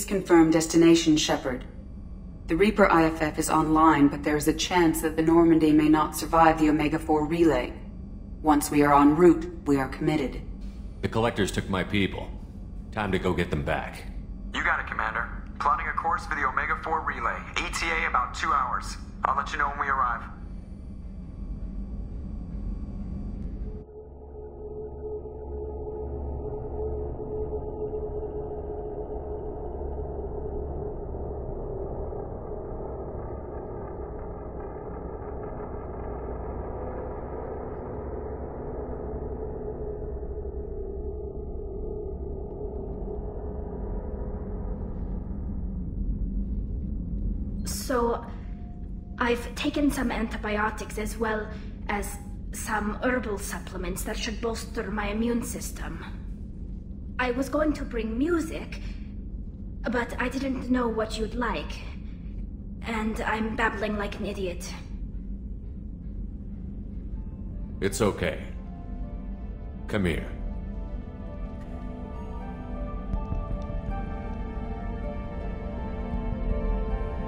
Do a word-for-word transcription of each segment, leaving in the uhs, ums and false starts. Please confirm destination, Shepard. The Reaper I F F is online, but there is a chance that the Normandy may not survive the Omega four relay. Once we are en route, we are committed. The Collectors took my people. Time to go get them back. You got it, Commander. Plotting a course for the Omega four relay. E T A about two hours. I'll let you know when we arrive. So, I've taken some antibiotics as well as some herbal supplements that should bolster my immune system. I was going to bring music, but I didn't know what you'd like. And I'm babbling like an idiot. It's okay. Come here.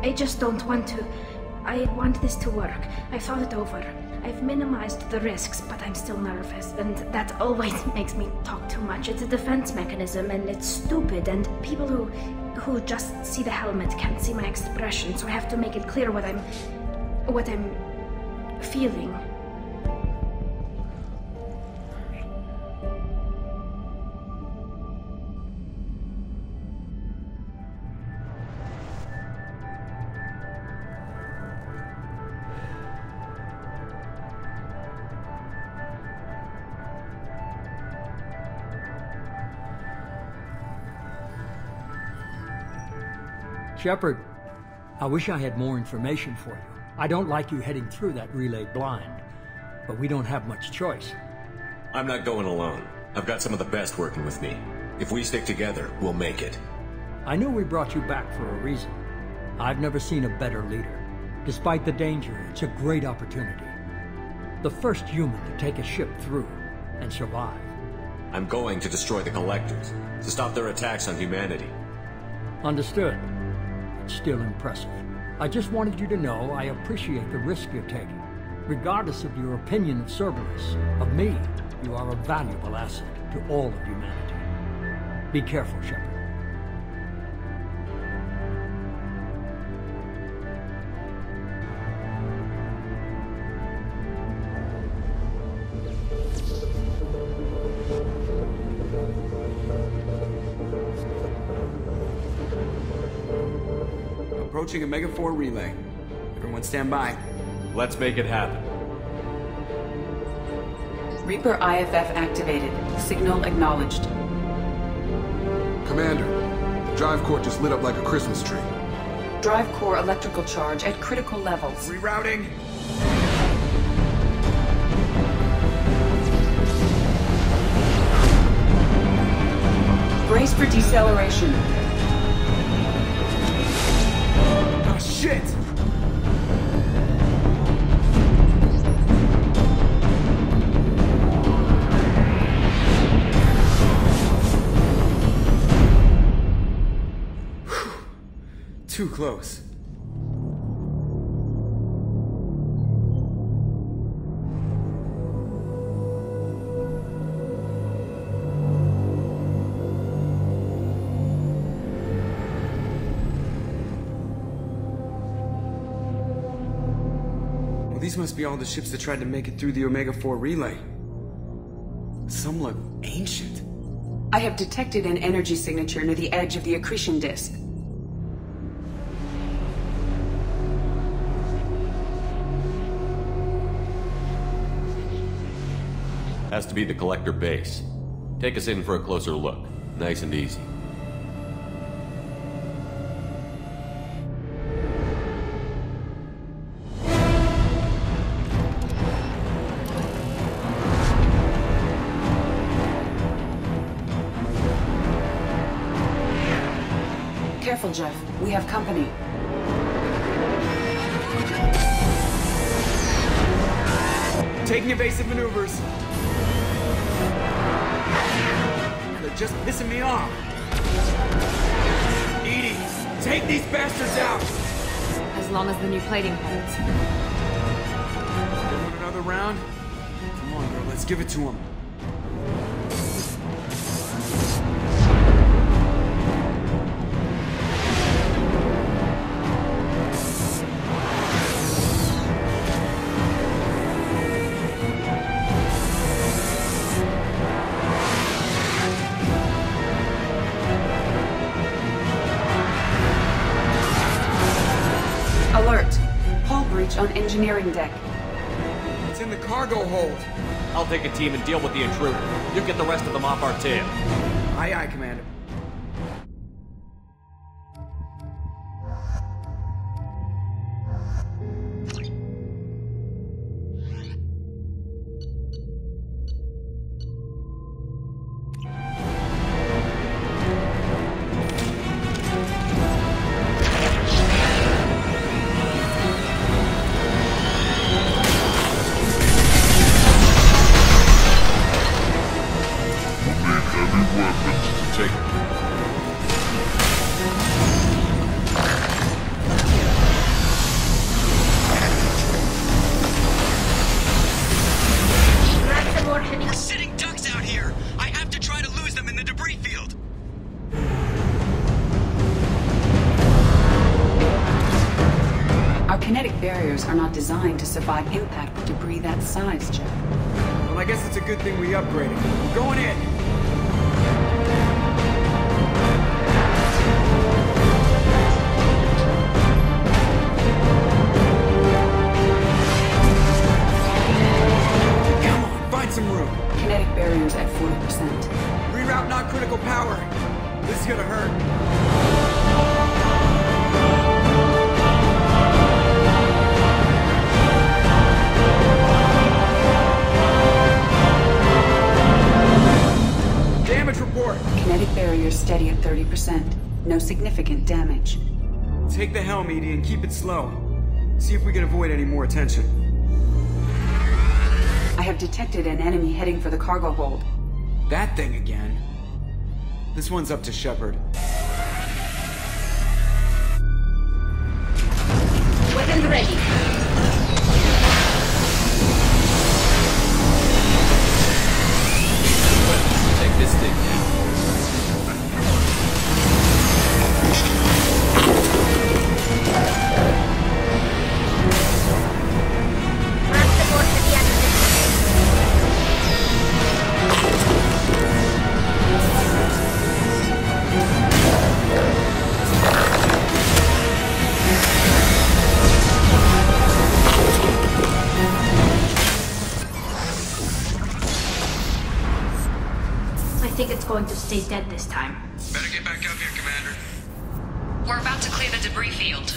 I just don't want to. I want this to work. I thought it over. I've minimized the risks, but I'm still nervous, and that always makes me talk too much. It's a defense mechanism, and it's stupid, and people who who just see the helmet can't see my expression, so I have to make it clear what I'm what I'm feeling. Shepard, I wish I had more information for you. I don't like you heading through that relay blind, but we don't have much choice. I'm not going alone. I've got some of the best working with me. If we stick together, we'll make it. I knew we brought you back for a reason. I've never seen a better leader. Despite the danger, it's a great opportunity. The first human to take a ship through and survive. I'm going to destroy the Collectors, to stop their attacks on humanity. Understood. Still impressive. I just wanted you to know I appreciate the risk you're taking. Regardless of your opinion of Cerberus, of me, you are a valuable asset to all of humanity. Be careful, Shepard. Approaching Omega four relay. Everyone stand by. Let's make it happen. Reaper I F F activated. Signal acknowledged. Commander, the drive core just lit up like a Christmas tree. Drive core electrical charge at critical levels. Rerouting! Brace for deceleration. Shit! Too close. These must be all the ships that tried to make it through the Omega four relay. Some look ancient. I have detected an energy signature near the edge of the accretion disk. Has to be the Collector base. Take us in for a closer look. Nice and easy. Careful, Jeff. We have company. Taking evasive maneuvers. They're just pissing me off. E D I Take these bastards out! As long as the new plating holds. Want another round? Come on, girl, let's give it to him. On engineering deck. It's in the cargo hold. I'll take a team and deal with the intruder. You get the rest of them off our tail. Aye, aye, Commander. Are not designed to survive impact with debris that size, Jack. Well, I guess it's a good thing we upgraded. We're going in! No significant damage. Take the helm, E D I, and keep it slow. See if we can avoid any more attention. I have detected an enemy heading for the cargo hold. That thing again? This one's up to Shepard. Weapons ready. Take this thing down. Going to stay dead this time. Better get back out here, Commander. We're about to clear the debris field.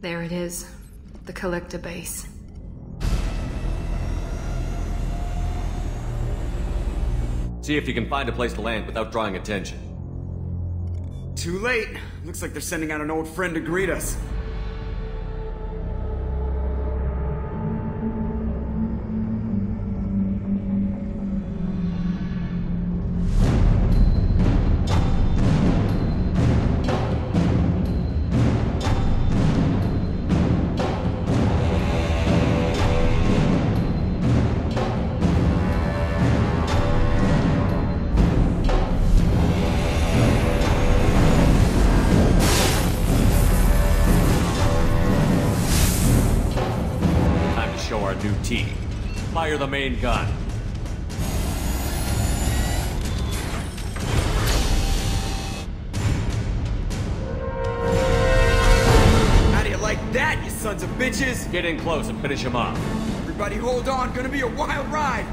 There it is. The Collector base. See if you can find a place to land without drawing attention. Too late. Looks like they're sending out an old friend to greet us. Fire the main gun. How do you like that, you sons of bitches? Get in close and finish him off. Everybody hold on, gonna be a wild ride!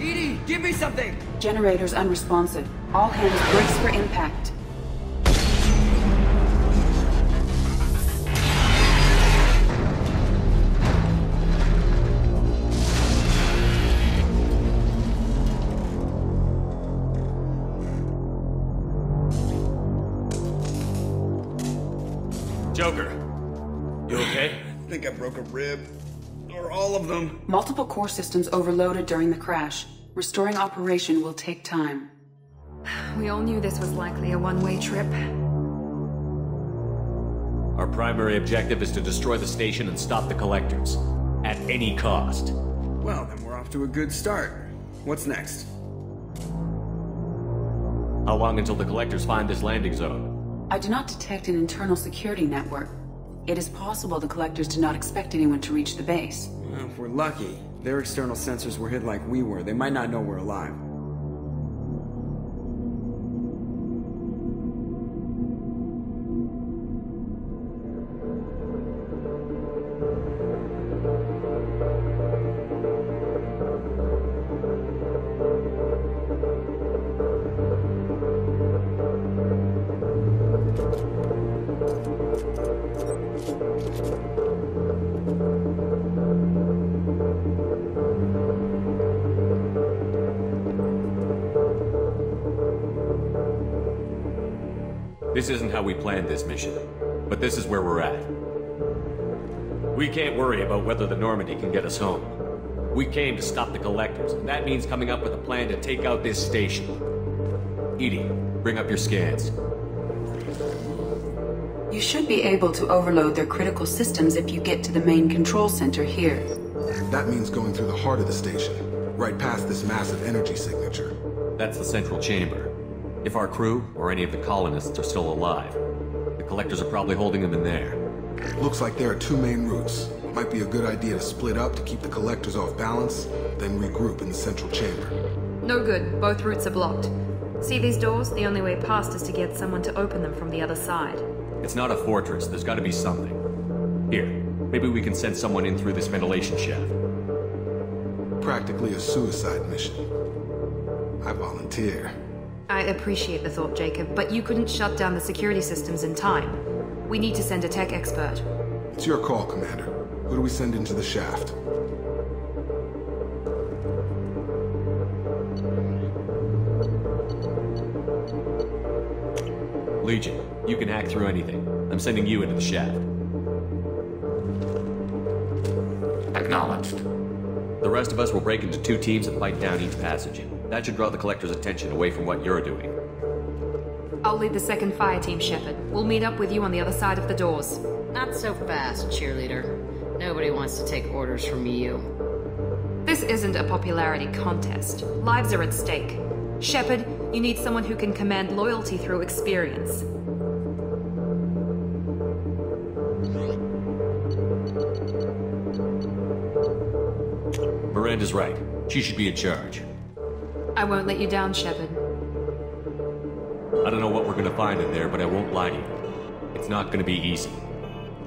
E D I, give me something! Generator's unresponsive. All hands brace for impact. Joker, you okay? I think I broke a rib. Or all of them. Multiple core systems overloaded during the crash. Restoring operation will take time. We all knew this was likely a one-way trip. Our primary objective is to destroy the station and stop the Collectors. At any cost. Well, then we're off to a good start. What's next? How long until the Collectors find this landing zone? I do not detect an internal security network. It is possible the Collectors did not expect anyone to reach the base. Well, if we're lucky, their external sensors were hit like we were. They might not know we're alive. This isn't how we planned this mission, but this is where we're at. We can't worry about whether the Normandy can get us home. We came to stop the Collectors, and that means coming up with a plan to take out this station. Edie, bring up your scans. You should be able to overload their critical systems if you get to the main control center here. That means going through the heart of the station, right past this massive energy signature. That's the central chamber. If our crew, or any of the colonists, are still alive, the Collectors are probably holding them in there. Looks like there are two main routes. Might be a good idea to split up to keep the Collectors off balance, then regroup in the central chamber. No good. Both routes are blocked. See these doors? The only way past is to get someone to open them from the other side. It's not a fortress. There's got to be something. Here, maybe we can send someone in through this ventilation shaft. Practically a suicide mission. I volunteer. I appreciate the thought, Jacob, but you couldn't shut down the security systems in time. We need to send a tech expert. It's your call, Commander. Who do we send into the shaft? Legion, you can hack through anything. I'm sending you into the shaft. Acknowledged. The rest of us will break into two teams and fight down each passage. That should draw the Collector's attention away from what you're doing. I'll lead the second fire team, Shepard. We'll meet up with you on the other side of the doors. Not so fast, cheerleader. Nobody wants to take orders from you. This isn't a popularity contest. Lives are at stake. Shepard, you need someone who can command loyalty through experience. Miranda's right. She should be in charge. I won't let you down, Shepard. I don't know what we're gonna find in there, but I won't lie to you. It's not gonna be easy.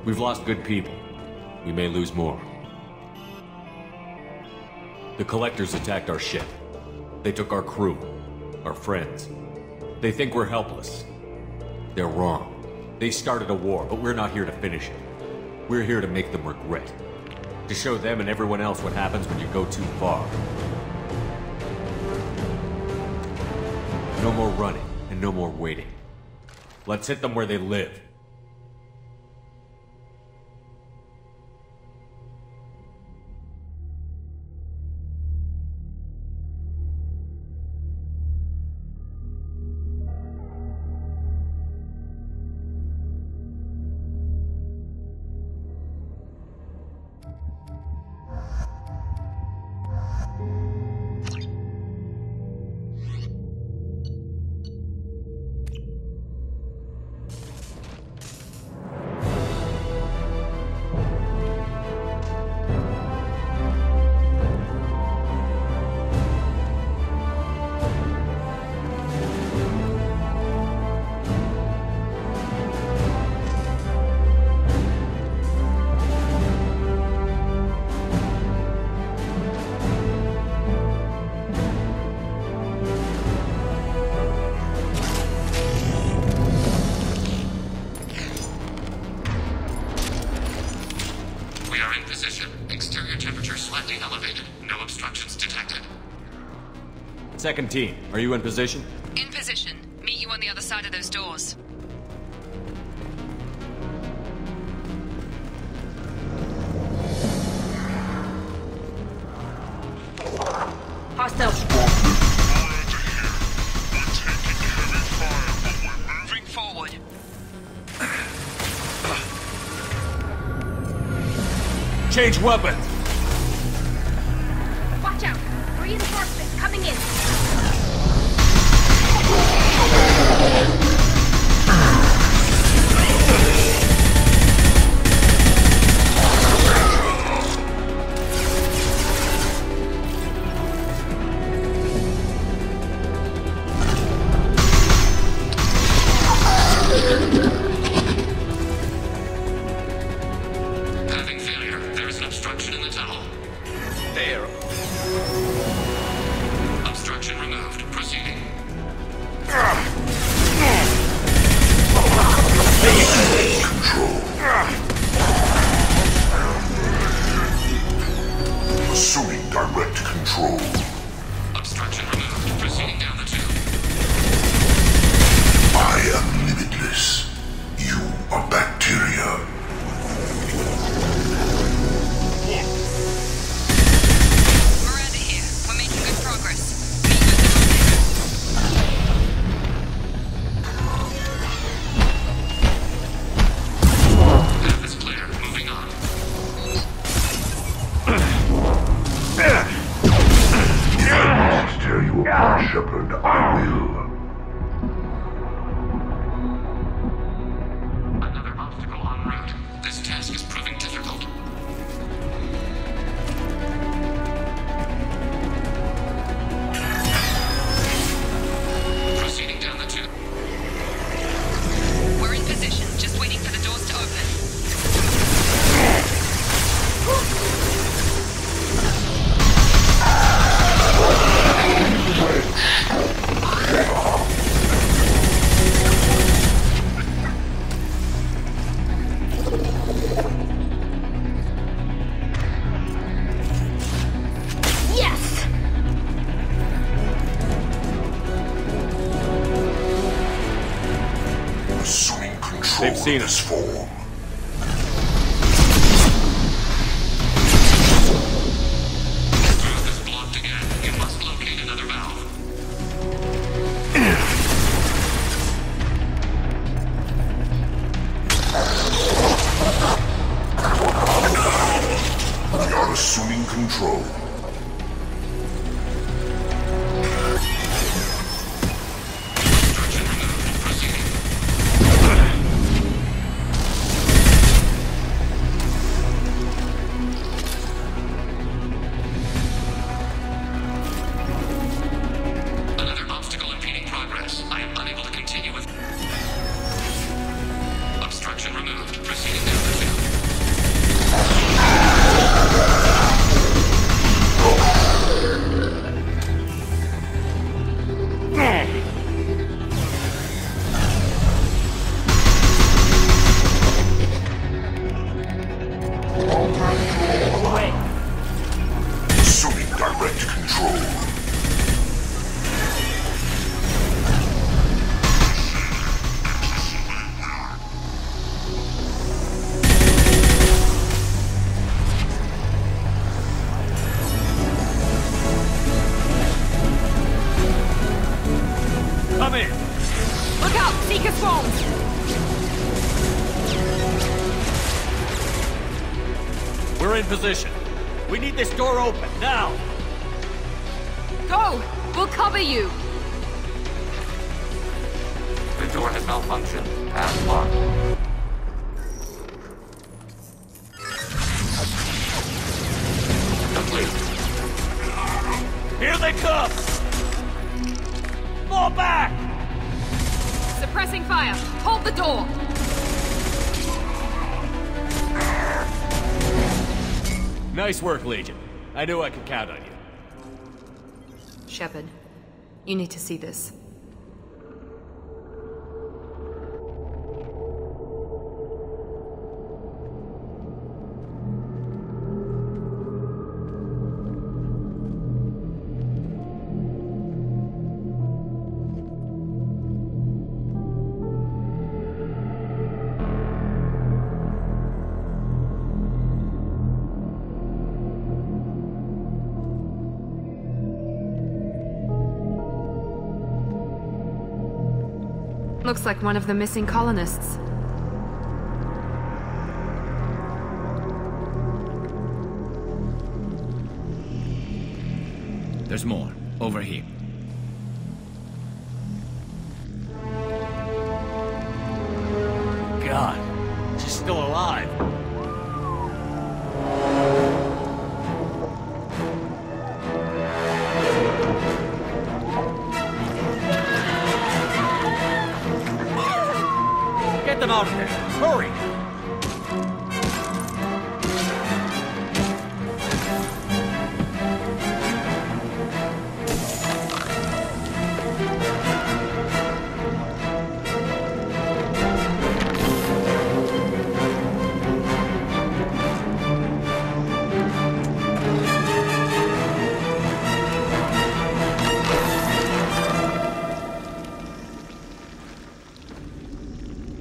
We've lost good people. We may lose more. The Collectors attacked our ship. They took our crew, our friends. They think we're helpless. They're wrong. They started a war, but we're not here to finish it. We're here to make them regret. To show them and everyone else what happens when you go too far. No more running, and no more waiting. Let's hit them where they live. position. Exterior temperature slightly elevated. No obstructions detected. Second team, are you in position? In position. Meet you on the other side of those doors. Change weapons! Watch out! Reinforcements coming in! Having failure. There's an obstruction in the tunnel. There. Obstruction removed. Proceeding. Control. Assuming direct control. Obstruction removed. Proceeding down the tube. I am limitless. You are bacteria. Shepard, I will. Another obstacle en route. This task is proving difficult. Proceeding down the tube. We're in position, just waiting for the doors to open. Yes. Assuming control of this form. Assuming control. Obstruction removed. Proceeding. Another obstacle impeding progress. I am unable to continue with. Obstruction removed. Proceeding down the field. Assuming direct control. Come in. Look out! Seeker swarms! We're in position. We need this door open, now! Go! We'll cover you! The door has malfunctioned. Path locked. Complete. Here they come! Fall back! Suppressing fire. Hold the door! Nice work, Legion. I knew I could count on you. Shepard, you need to see this. Looks like one of the missing colonists. There's more, over here. God, she's still alive. Get them out of there, hurry!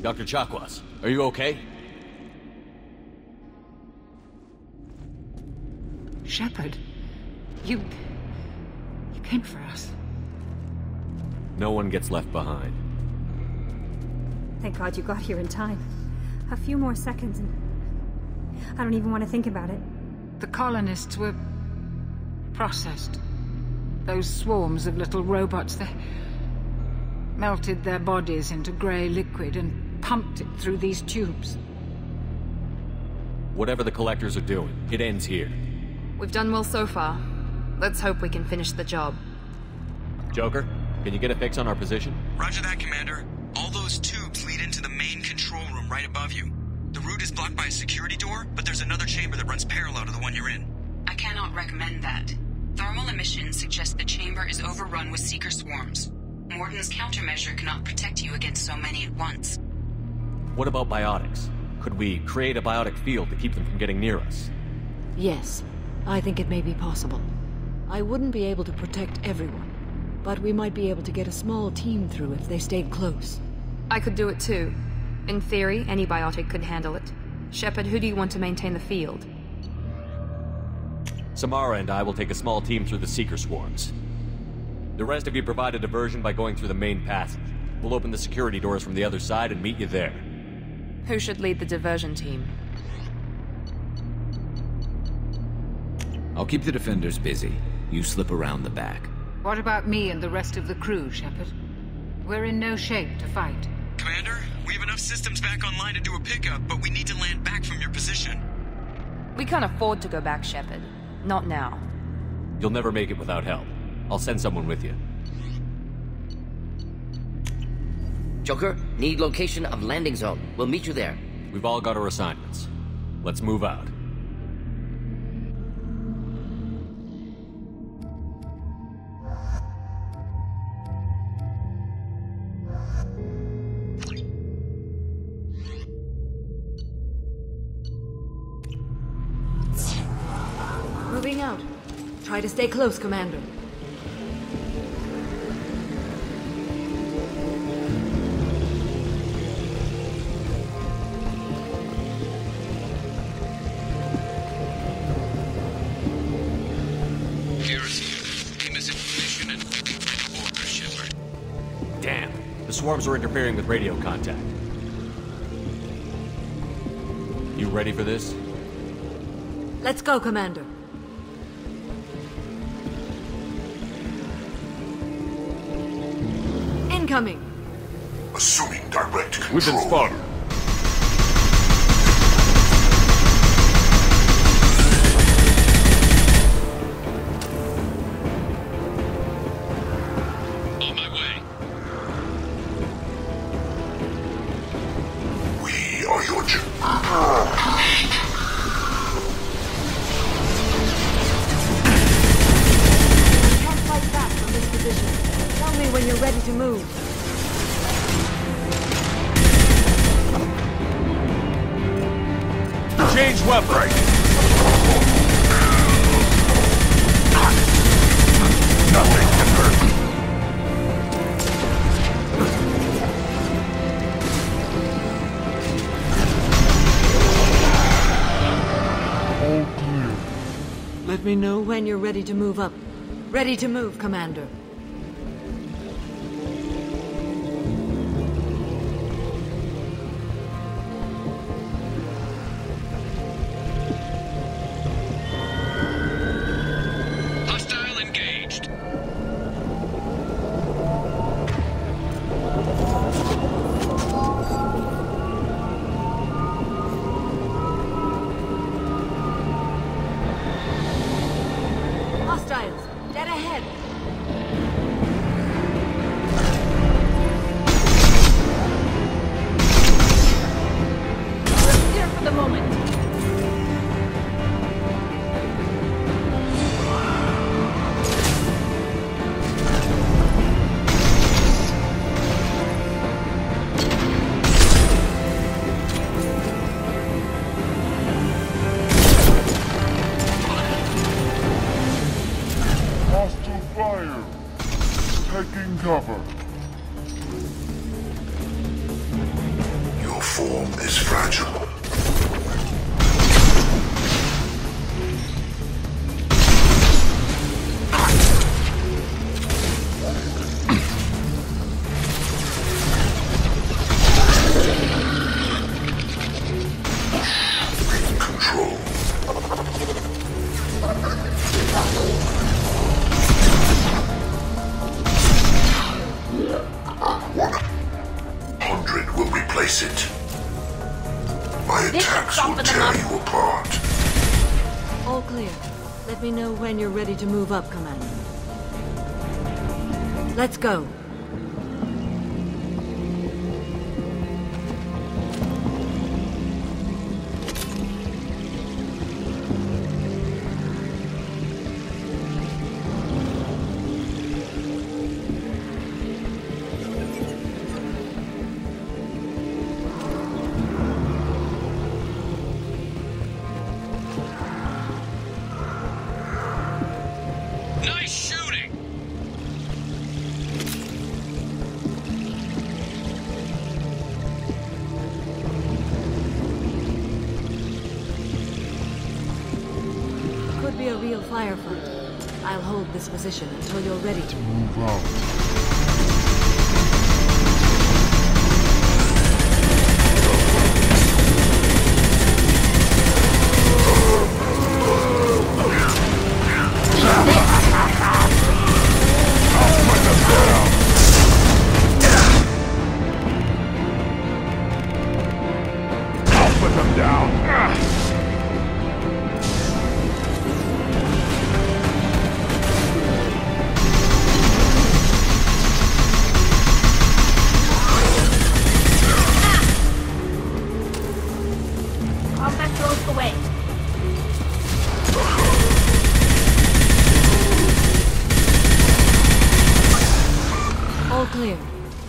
Doctor Chakwas, are you okay? Shepard, you... you came for us. No one gets left behind. Thank God you got here in time. A few more seconds and... I don't even want to think about it. The colonists were... processed. Those swarms of little robots, they... melted their bodies into grey liquid and... pumped it through these tubes. Whatever the Collectors are doing, it ends here. We've done well so far. Let's hope we can finish the job. Joker, can you get a fix on our position? Roger that, Commander. All those tubes lead into the main control room right above you. The route is blocked by a security door, but there's another chamber that runs parallel to the one you're in. I cannot recommend that. Thermal emissions suggest the chamber is overrun with seeker swarms. Morden's countermeasure cannot protect you against so many at once. What about biotics? Could we create a biotic field to keep them from getting near us? Yes, I think it may be possible. I wouldn't be able to protect everyone, but we might be able to get a small team through if they stayed close. I could do it too. In theory, any biotic could handle it. Shepard, who do you want to maintain the field? Samara and I will take a small team through the Seeker Swarms. The rest of you provide a diversion by going through the main passage. We'll open the security doors from the other side and meet you there. Who should lead the diversion team? I'll keep the defenders busy. You slip around the back. What about me and the rest of the crew, Shepard? We're in no shape to fight. Commander, we have enough systems back online to do a pickup, but we need to land back from your position. We can't afford to go back, Shepard. Not now. You'll never make it without help. I'll send someone with you. Joker, need location of landing zone. We'll meet you there. We've all got our assignments. Let's move out. Moving out. Try to stay close, Commander. Swarms are interfering with radio contact. You ready for this? Let's go, Commander. Incoming. Assuming direct control. We've been spotted. Let me know when you're ready to move up. Ready to move, Commander. ahead. We're clear for the moment. You're ready to move up, Commander. Let's go. Firefight. I'll hold this position until you're ready to move out.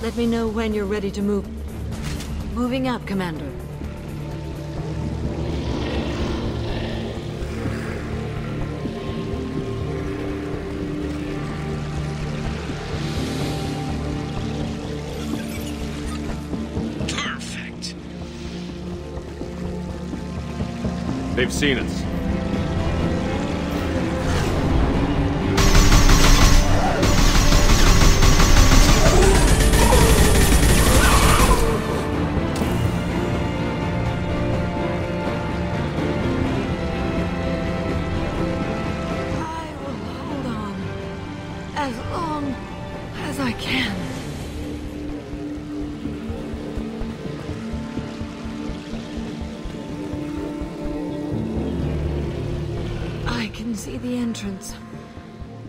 Let me know when you're ready to move. Moving up, Commander. Perfect. They've seen us.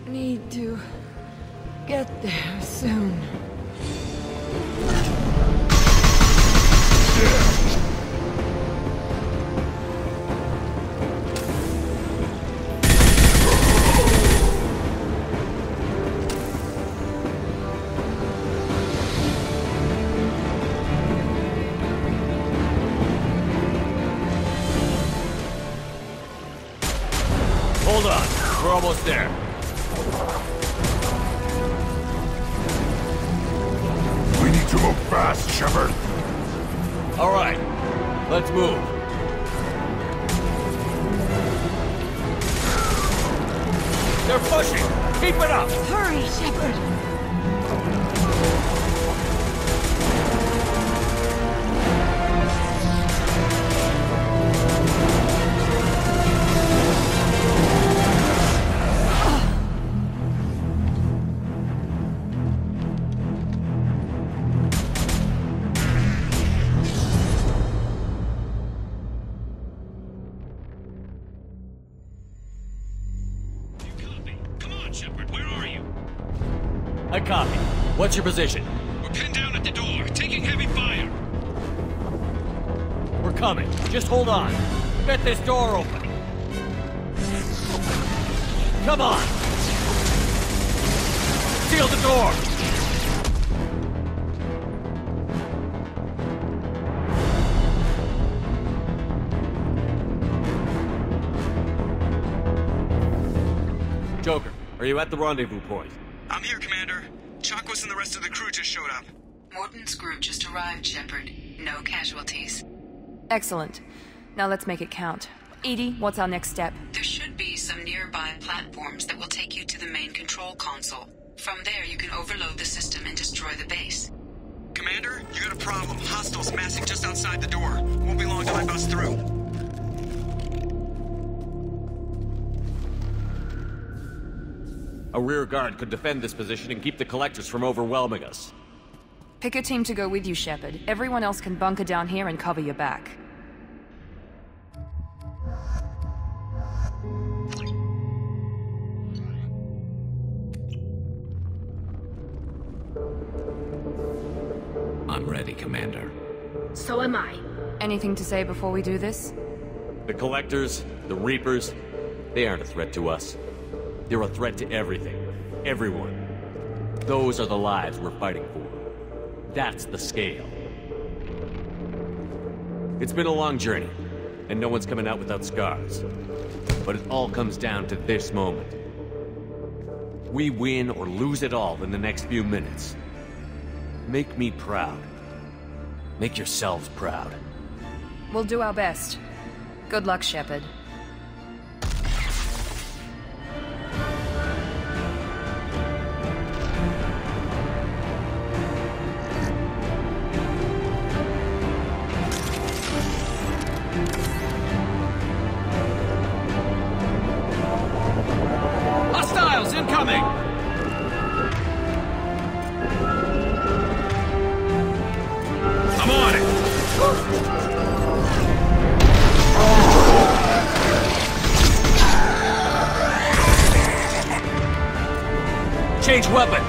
Need to get there soon. Almost there. We need to move fast, Shepard. All right, let's move. They're pushing. Keep it up. Hurry, Shepard. Shepard, where are you? I copy. What's your position? We're pinned down at the door, taking heavy fire. We're coming. Just hold on. Get this door open. Come on! Seal the door! Joker, are you at the rendezvous point? I'm here, Commander. Chakwas and the rest of the crew just showed up. Morton's group just arrived, Shepard. No casualties. Excellent. Now let's make it count. E D I, what's our next step? There should be some nearby platforms that will take you to the main control console. From there, you can overload the system and destroy the base. Commander, you got a problem. Hostiles massing just outside the door. Won't be long till I bust through. A rear guard could defend this position and keep the Collectors from overwhelming us. Pick a team to go with you, Shepard. Everyone else can bunker down here and cover your back. I'm ready, Commander. So am I. Anything to say before we do this? The Collectors, the Reapers, they aren't a threat to us. They're a threat to everything, everyone. Those are the lives we're fighting for. That's the scale. It's been a long journey, and no one's coming out without scars. But it all comes down to this moment. We win or lose it all in the next few minutes. Make me proud. Make yourselves proud. We'll do our best. Good luck, Shepard. Hostiles incoming! Change weapon.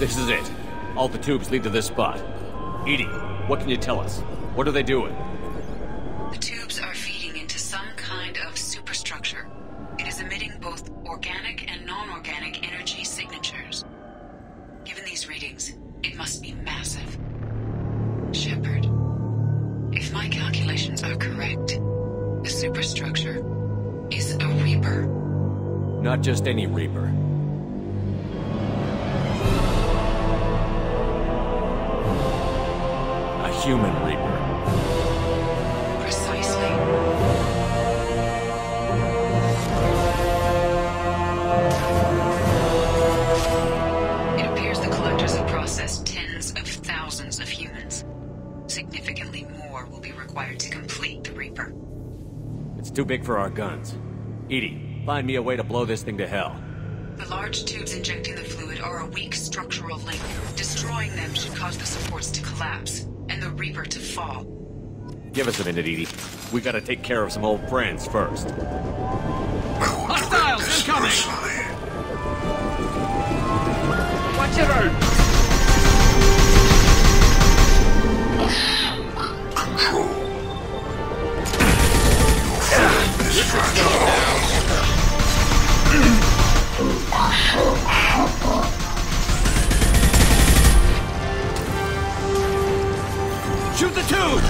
This is it. All the tubes lead to this spot. Edie, what can you tell us? What are they doing? The tubes are feeding into some kind of superstructure. It is emitting both organic and non-organic energy signatures. Given these readings, it must be massive. Shepard, if my calculations are correct, the superstructure is a Reaper. Not just any Reaper. A human Reaper. Precisely. Too big for our guns. E D I, find me a way to blow this thing to hell. The large tubes injecting the fluid are a weak structural link. Destroying them should cause the supports to collapse, and the Reaper to fall. Give us a minute, E D I. We gotta take care of some old friends first. Hostiles incoming! Personally. Watch your road! Control. Shoot the tube!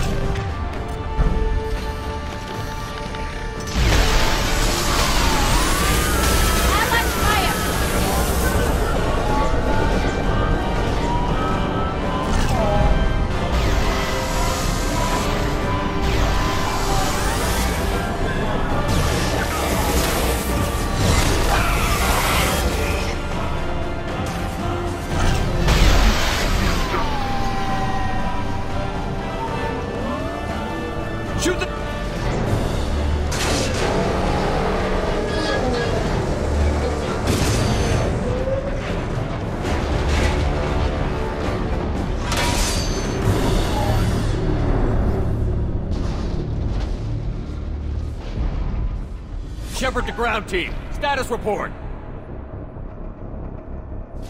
Shepard to ground team. Status report.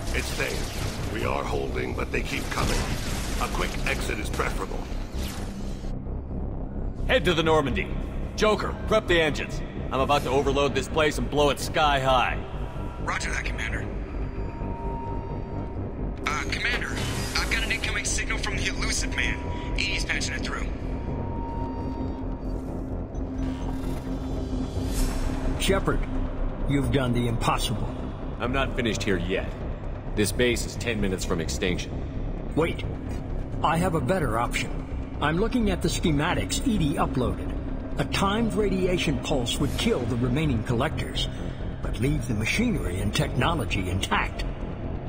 It's safe. We are holding, but they keep coming. A quick exit is preferable. Head to the Normandy. Joker, prep the engines. I'm about to overload this place and blow it sky high. Roger that, Commander. Uh, Commander, I've got an incoming signal from the elusive man. He's patching it through. Shepard, you've done the impossible. I'm not finished here yet. This base is ten minutes from extinction. Wait. I have a better option. I'm looking at the schematics E D I uploaded. A timed radiation pulse would kill the remaining collectors, but leave the machinery and technology intact.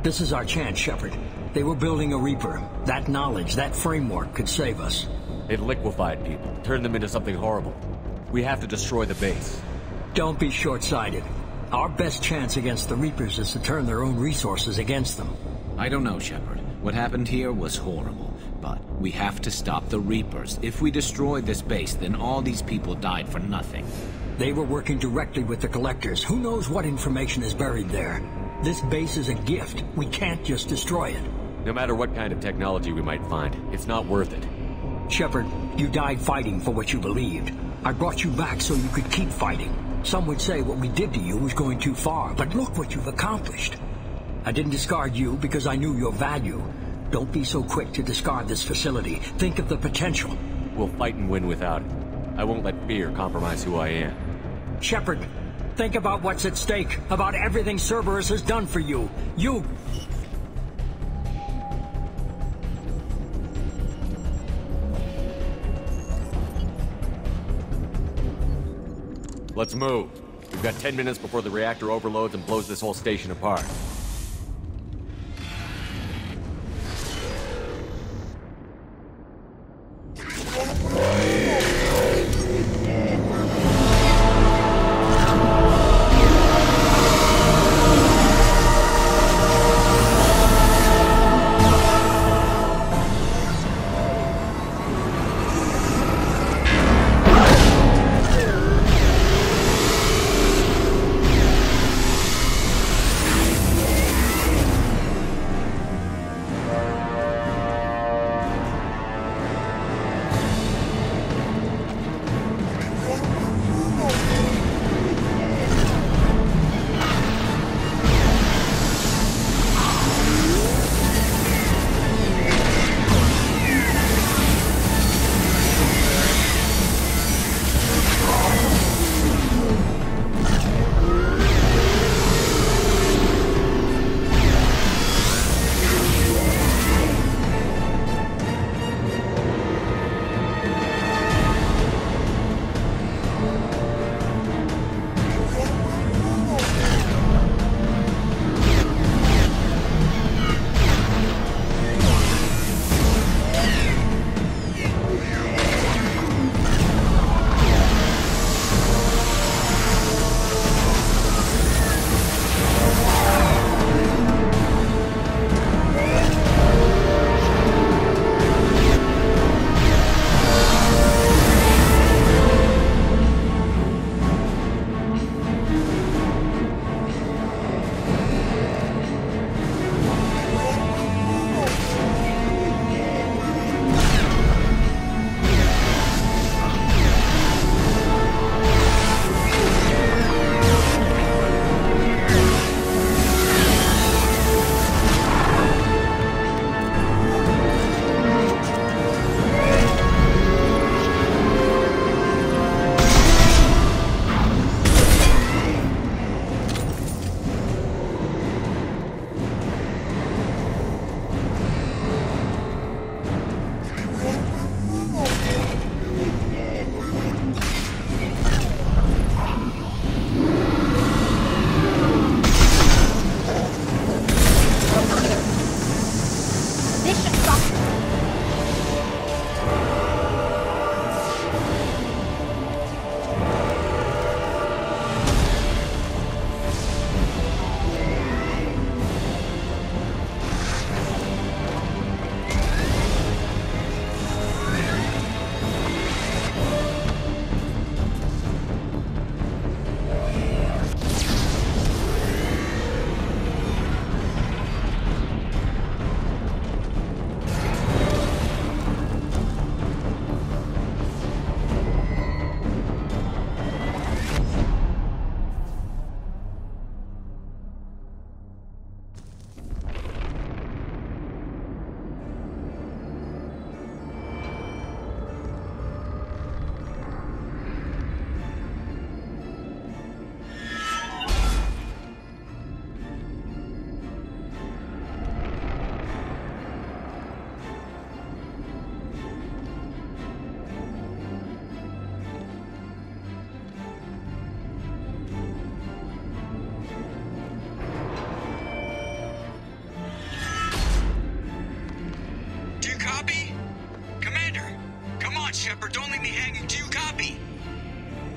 This is our chance, Shepard. They were building a Reaper. That knowledge, that framework could save us. It liquefied people, turned them into something horrible. We have to destroy the base. Don't be short-sighted. Our best chance against the Reapers is to turn their own resources against them. I don't know, Shepard. What happened here was horrible, but we have to stop the Reapers. If we destroy this base, then all these people died for nothing. They were working directly with the Collectors. Who knows what information is buried there? This base is a gift. We can't just destroy it. No matter what kind of technology we might find, it's not worth it. Shepard, you died fighting for what you believed. I brought you back so you could keep fighting. Some would say what we did to you was going too far, but look what you've accomplished. I didn't discard you because I knew your value. Don't be so quick to discard this facility. Think of the potential. We'll fight and win without it. I won't let fear compromise who I am. Shepard, think about what's at stake, about everything Cerberus has done for you. You... Let's move. We've got ten minutes before the reactor overloads and blows this whole station apart.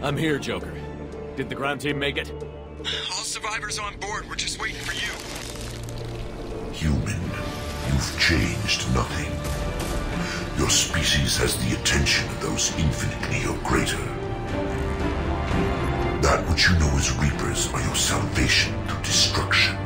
I'm here, Joker. Did the ground team make it? All survivors on board. We're just waiting for you. Human, you've changed nothing. Your species has the attention of those infinitely or greater. That which you know as Reapers are your salvation through destruction.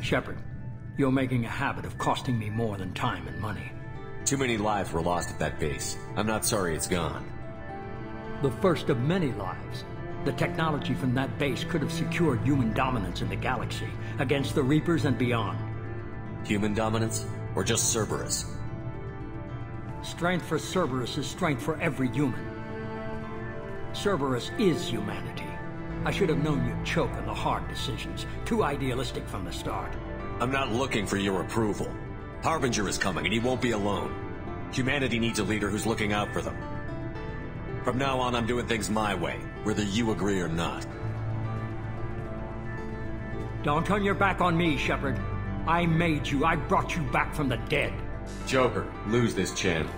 Shepard, you're making a habit of costing me more than time and money. Too many lives were lost at that base. I'm not sorry it's gone. The first of many lives. The technology from that base could have secured human dominance in the galaxy, against the Reapers and beyond. Human dominance? Or just Cerberus? Strength for Cerberus is strength for every human. Cerberus is humanity. I should have known you'd choke on the hard decisions. Too idealistic from the start. I'm not looking for your approval. Harbinger is coming, and he won't be alone. Humanity needs a leader who's looking out for them. From now on, I'm doing things my way, whether you agree or not. Don't turn your back on me, Shepard. I made you. I brought you back from the dead. Joker, lose this channel.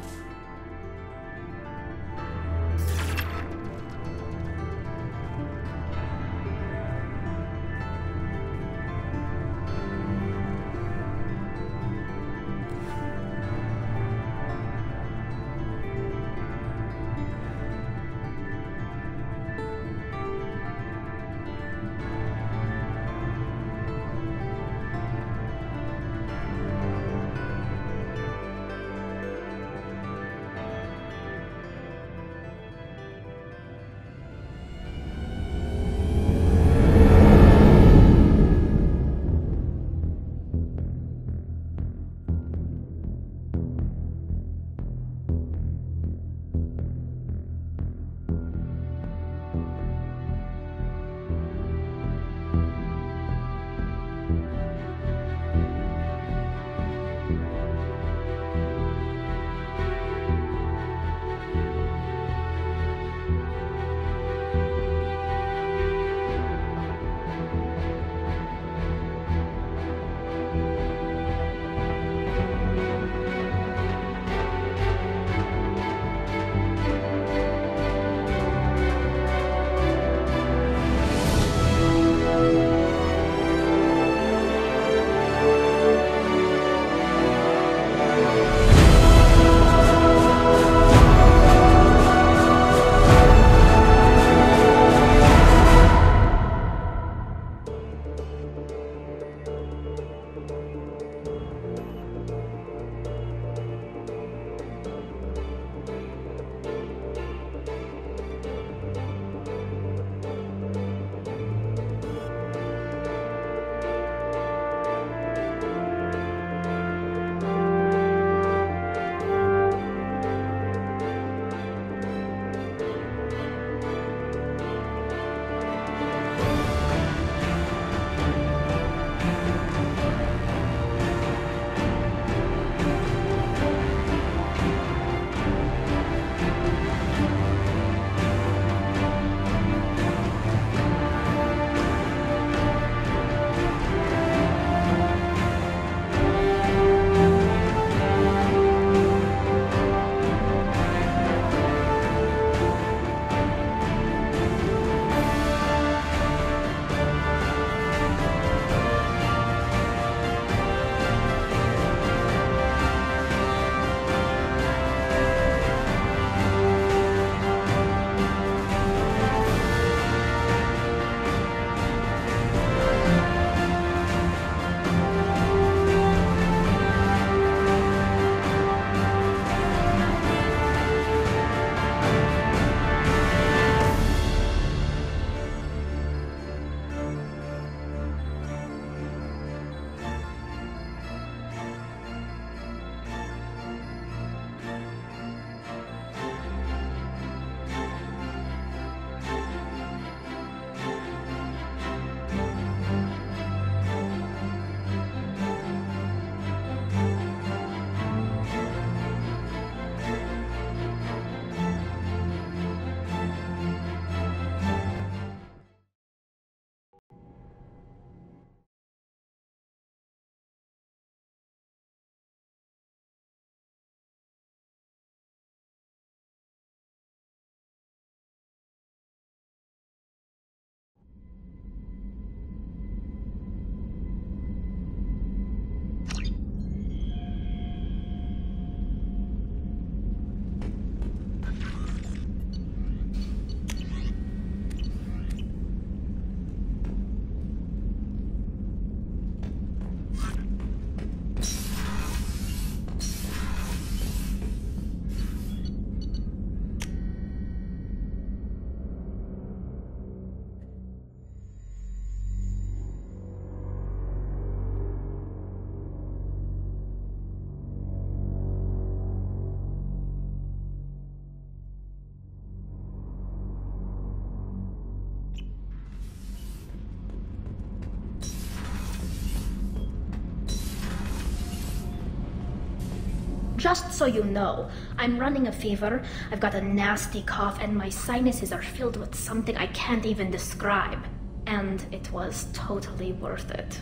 Just so you know, I'm running a fever, I've got a nasty cough, and my sinuses are filled with something I can't even describe. And it was totally worth it.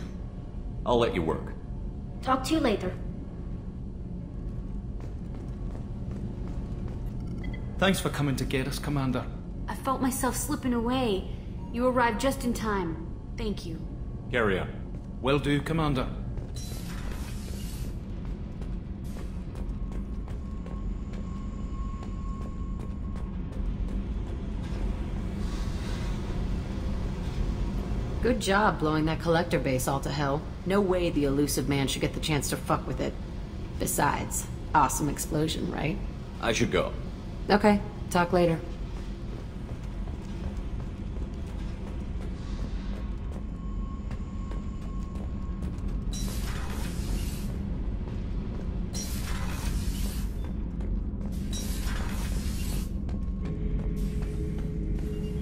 I'll let you work. Talk to you later. Thanks for coming to Garrus, Commander. I felt myself slipping away. You arrived just in time. Thank you. Carry on. Will do, Commander. Good job blowing that collector base all to hell. No way the elusive man should get the chance to fuck with it. Besides, awesome explosion, right? I should go. Okay, talk later.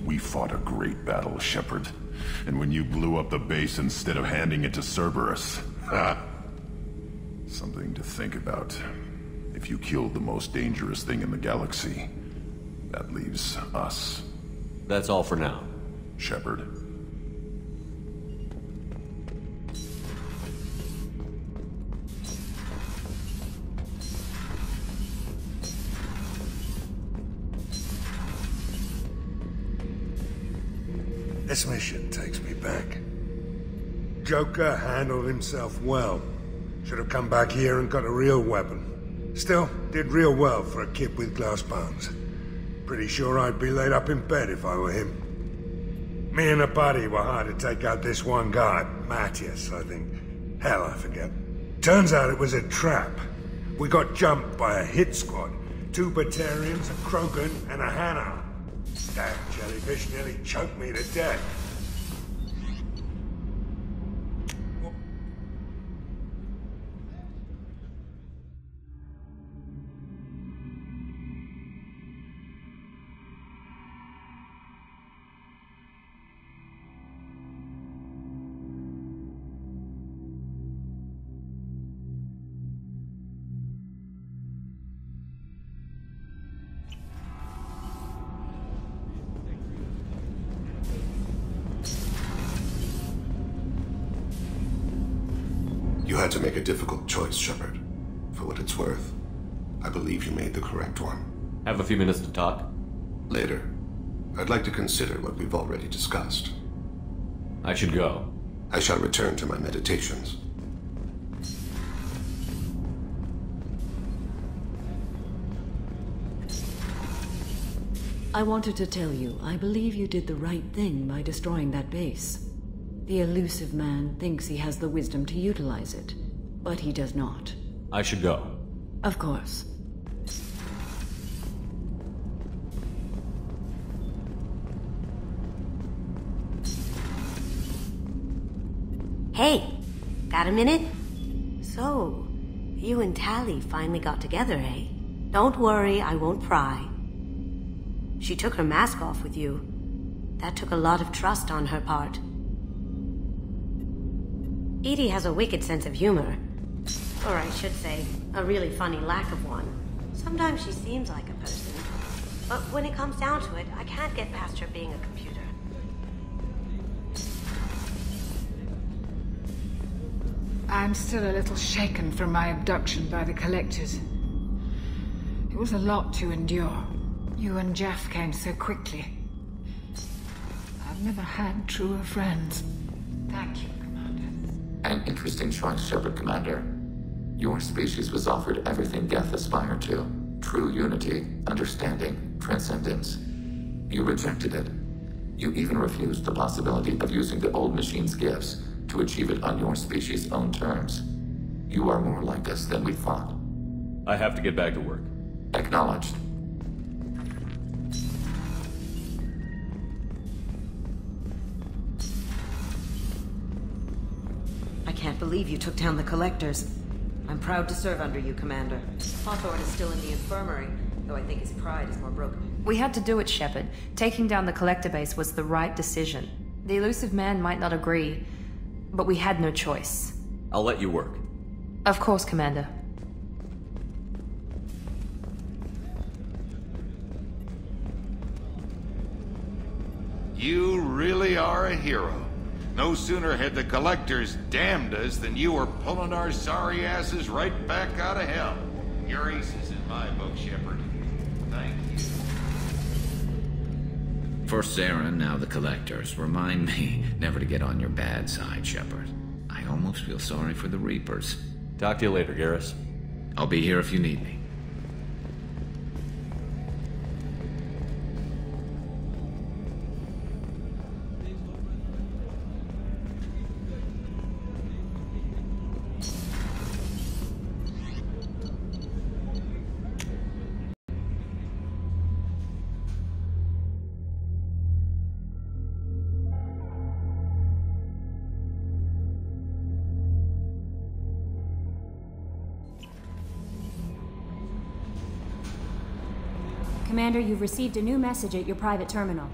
We fought a great battle, Shepard. And when you blew up the base instead of handing it to Cerberus, ha! Something to think about. If you killed the most dangerous thing in the galaxy, that leaves us. That's all for now, Shepard. This mission takes me back. Joker handled himself well. Should have come back here and got a real weapon. Still, did real well for a kid with glass bones. Pretty sure I'd be laid up in bed if I were him. Me and a buddy were hired to take out this one guy, Matthias, I think. Hell, I forget. Turns out it was a trap. We got jumped by a hit squad. Two Batarians, a Krogan, and a Hannah. Damn jellyfish nearly choked me to death. You had to make a difficult choice, Shepard. For what it's worth, I believe you made the correct one. Have a few minutes to talk? Later. I'd like to consider what we've already discussed. I should go. I shall return to my meditations. I wanted to tell you, I believe you did the right thing by destroying that base. The elusive man thinks he has the wisdom to utilize it, but he does not. I should go. Of course. Hey, got a minute? So, you and Tali finally got together, eh? Don't worry, I won't pry. She took her mask off with you. That took a lot of trust on her part. E D I has a wicked sense of humor. Or I should say, a really funny lack of one. Sometimes she seems like a person. But when it comes down to it, I can't get past her being a computer. I'm still a little shaken from my abduction by the Collectors. It was a lot to endure. You and Jeff came so quickly. I've never had truer friends. Thank you. An interesting choice, Shepard Commander. Your species was offered everything Geth aspired to. True unity, understanding, transcendence. You rejected it. You even refused the possibility of using the old machine's gifts to achieve it on your species' own terms. You are more like us than we thought. I have to get back to work. Acknowledged. I believe you took down the Collectors. I'm proud to serve under you, Commander. Hawthorne is still in the infirmary, though I think his pride is more broken. We had to do it, Shepard. Taking down the Collector base was the right decision. The elusive man might not agree, but we had no choice. I'll let you work. Of course, Commander. You really are a hero. No sooner had the Collectors damned us than you were pulling our sorry asses right back out of hell. Your ace is in my book, Shepard. Thank you. For Saren, now the Collectors, remind me never to get on your bad side, Shepard. I almost feel sorry for the Reapers. Talk to you later, Garrus. I'll be here if you need me. Commander, you've received a new message at your private terminal.